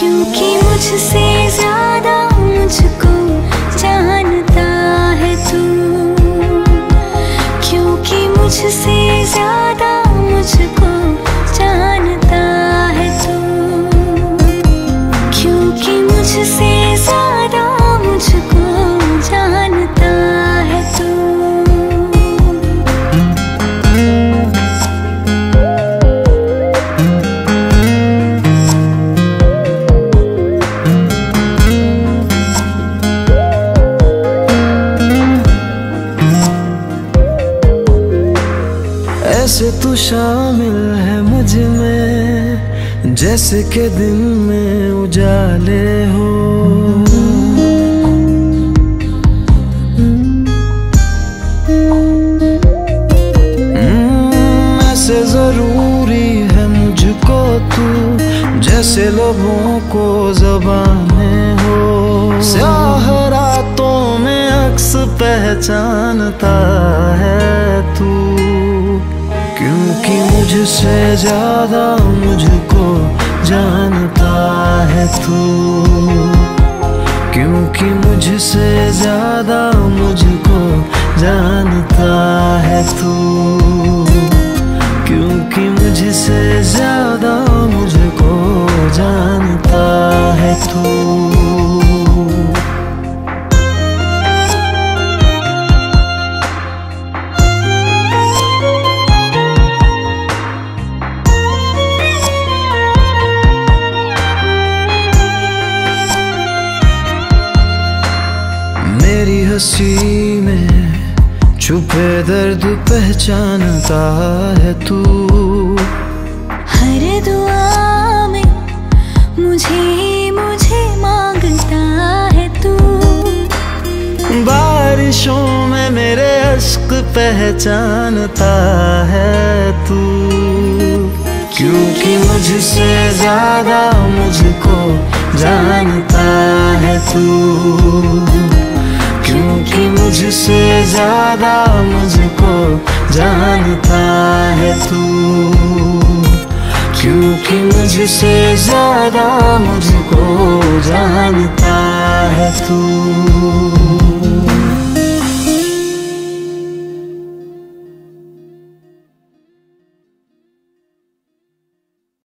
क्योंकि मुझसे ज्यादा मुझको जानता है तू, क्योंकि मुझसे ज्यादा मुझको जानता है तू, क्योंकि मुझसे ज्यादा मुझको जानता है तू। ऐसे तू शामिल है मुझ में जैसे के दिन में उजाले हो, ऐसे जरूरी है मुझको तू जैसे लोगों को ज़बाने हो। स्याह रातों में अक्स पहचानता है तू, क्योंकि मुझसे ज्यादा मुझको जानता है तू, क्योंकि मुझसे ज्यादा मुझको जानता है तू, क्योंकि मुझसे ज्यादा मुझको जानता है तू। मेरी हंसी में छुपे दर्द पहचानता है तू, हर दुआ में मुझे मुझे मांगता है तू, बारिशों में मेरे अश्क पहचानता है तू, क्योंकि मुझसे ज्यादा मुझको जानता है तू, क्योंकि मुझसे ज्यादा मुझको जानता है तू, क्योंकि मुझसे ज्यादा मुझको जानता है तू।